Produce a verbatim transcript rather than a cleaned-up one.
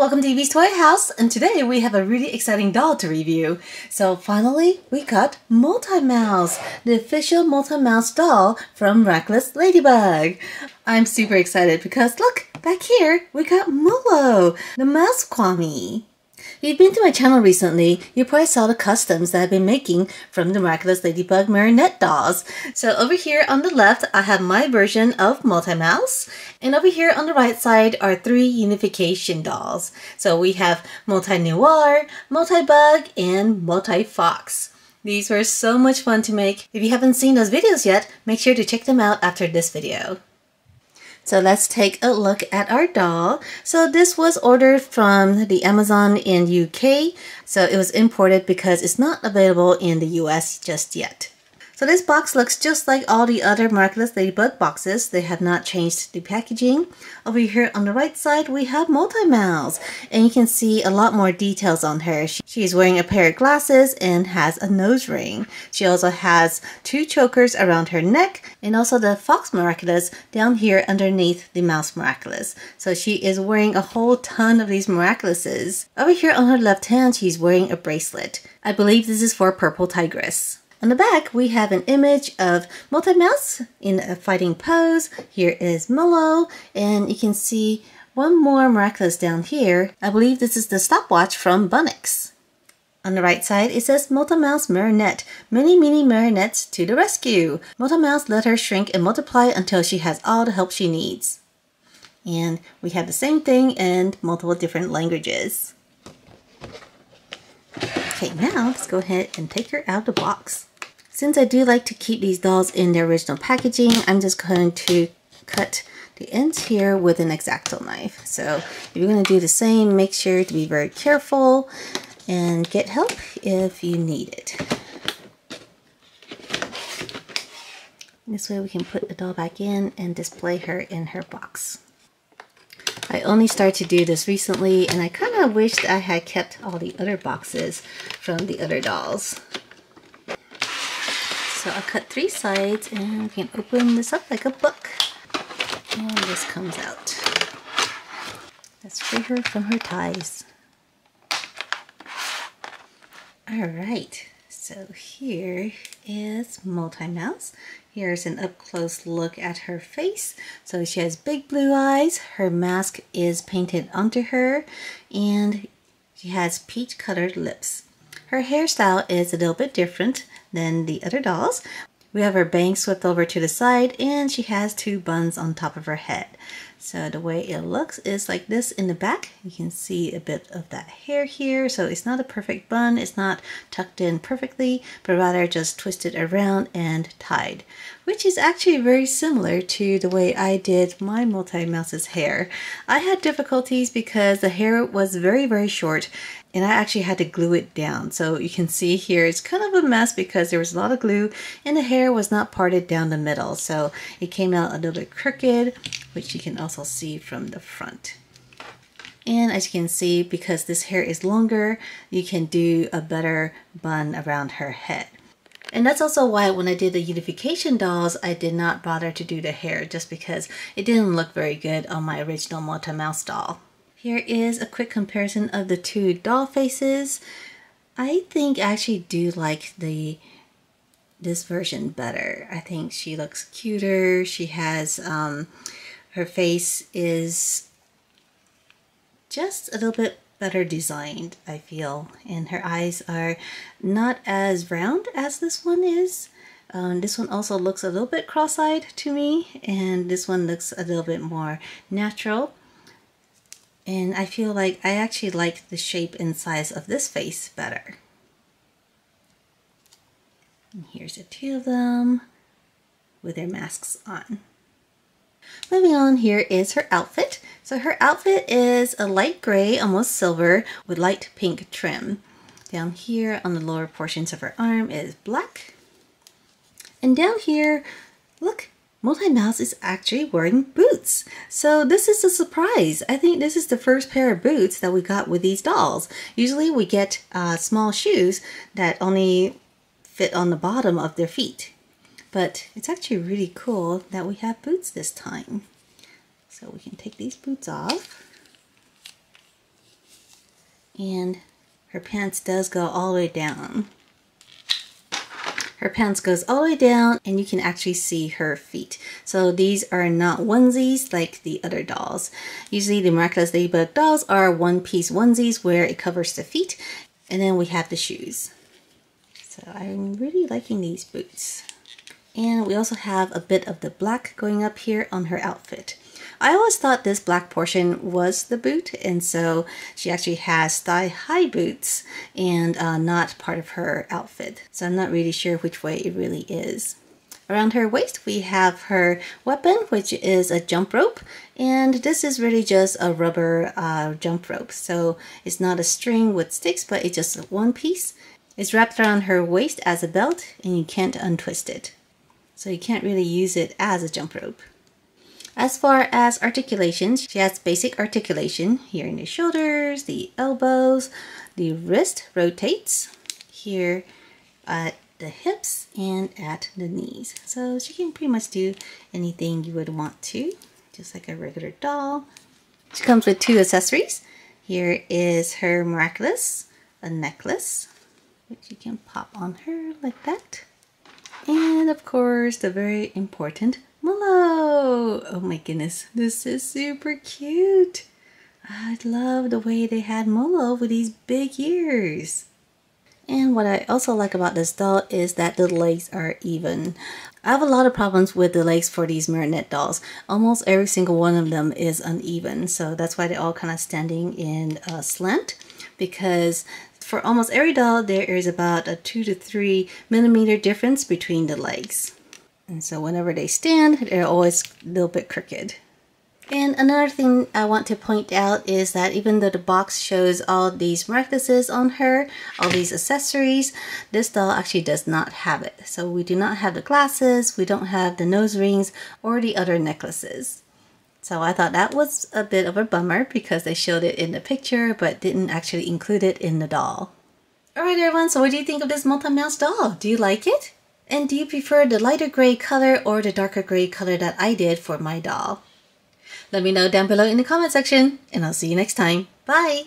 welcome to Evie's Toy House, and today we have a really exciting doll to review. So finally, we got Multimouse, the official Multimouse doll from Reckless Ladybug. I'm super excited because look, back here, we got Molo, the mouse Kwami. If you've been to my channel recently, you probably saw the customs that I've been making from the Miraculous Ladybug Marinette dolls. So over here on the left, I have my version of Multimouse, and over here on the right side are three unification dolls. So we have Multinoir, Multibug, and Multifox. These were so much fun to make. If you haven't seen those videos yet, make sure to check them out after this video. So let's take a look at our doll. So this was ordered from the Amazon in U K. So it was imported because it's not available in the U S just yet. So this box looks just like all the other Miraculous Ladybug boxes. They have not changed the packaging. Over here on the right side, we have Multimouse. And you can see a lot more details on her. She is wearing a pair of glasses and has a nose ring. She also has two chokers around her neck and also the Fox Miraculous down here underneath the Mouse Miraculous. So she is wearing a whole ton of these Miraculouses. Over here on her left hand, she's wearing a bracelet. I believe this is for Purple Tigress. On the back, we have an image of Multimouse in a fighting pose. Here is Molo, and you can see one more Miraculous down here. I believe this is the stopwatch from Bunnix. On the right side, it says Multimouse Marinette. Many, many Marinettes to the rescue. Multimouse let her shrink and multiply until she has all the help she needs. And we have the same thing in multiple different languages. Okay, now let's go ahead and take her out of the box. Since I do like to keep these dolls in their original packaging, I'm just going to cut the ends here with an X-Acto knife. So if you're going to do the same, make sure to be very careful and get help if you need it. This way we can put the doll back in and display her in her box. I only started to do this recently, and I kind of wished I had kept all the other boxes from the other dolls. So I cut three sides, and we can open this up like a book. And this comes out. Let's free her from her ties. Alright, so here is Multimouse. Here's an up-close look at her face. So she has big blue eyes, her mask is painted onto her, and she has peach-colored lips. Her hairstyle is a little bit different than the other dolls. We have her bangs swept over to the side, and she has two buns on top of her head. So the way it looks is like this in the back. You can see a bit of that hair here. So it's not a perfect bun, it's not tucked in perfectly, but rather just twisted around and tied, which is actually very similar to the way I did my Multimouse's hair. I had difficulties because the hair was very, very short, and I actually had to glue it down. So you can see here, it's kind of a mess because there was a lot of glue and the hair was not parted down the middle. So it came out a little bit crooked, which you can also see from the front. And as you can see, because this hair is longer, you can do a better bun around her head. And that's also why when I did the unification dolls, I did not bother to do the hair, just because it didn't look very good on my original Multimouse doll. Here is a quick comparison of the two doll faces. I think I actually do like the this version better. I think she looks cuter. She has, um, her face is just a little bit better designed, I feel. And her eyes are not as round as this one is. Um, this one also looks a little bit cross-eyed to me. And this one looks a little bit more natural. And I feel like I actually like the shape and size of this face better. And here's the two of them with their masks on. Moving on, here is her outfit. So her outfit is a light gray, almost silver, with light pink trim. Down here on the lower portions of her arm is black. And down here, look, Multimouse is actually wearing boots. So this is a surprise. I think this is the first pair of boots that we got with these dolls. Usually we get uh, small shoes that only fit on the bottom of their feet. But it's actually really cool that we have boots this time. So we can take these boots off. and her pants does go all the way down. Her pants goes all the way down and you can actually see her feet. So these are not onesies like the other dolls. Usually the Miraculous Ladybug dolls are one-piece onesies where it covers the feet, and then we have the shoes. So I'm really liking these boots. And we also have a bit of the black going up here on her outfit. I always thought this black portion was the boot, and so she actually has thigh-high boots and uh, not part of her outfit. So I'm not really sure which way it really is. Around her waist we have her weapon, which is a jump rope, and this is really just a rubber uh, jump rope. So it's not a string with sticks, but it's just one piece. It's wrapped around her waist as a belt, and you can't untwist it. So you can't really use it as a jump rope. As far as articulations, she has basic articulation here in the shoulders, the elbows, the wrist rotates here at the hips and at the knees. So she can pretty much do anything you would want to, just like a regular doll. She comes with two accessories. Here is her Miraculous, a necklace, which you can pop on her like that. And of course, the very important Molo! Oh my goodness, this is super cute! I love the way they had Molo with these big ears. And what I also like about this doll is that the legs are even. I have a lot of problems with the legs for these Marinette dolls. Almost every single one of them is uneven, so that's why they're all kind of standing in a slant, because for almost every doll there is about a two to three millimeter difference between the legs. And so whenever they stand, they're always a little bit crooked. And another thing I want to point out is that even though the box shows all these Miraculouses on her, all these accessories, this doll actually does not have it. So we do not have the glasses, we don't have the nose rings, or the other necklaces. So I thought that was a bit of a bummer because they showed it in the picture but didn't actually include it in the doll. Alright everyone, so what do you think of this Multimouse doll? Do you like it? And do you prefer the lighter gray color or the darker gray color that I did for my doll? Let me know down below in the comment section, and I'll see you next time. Bye!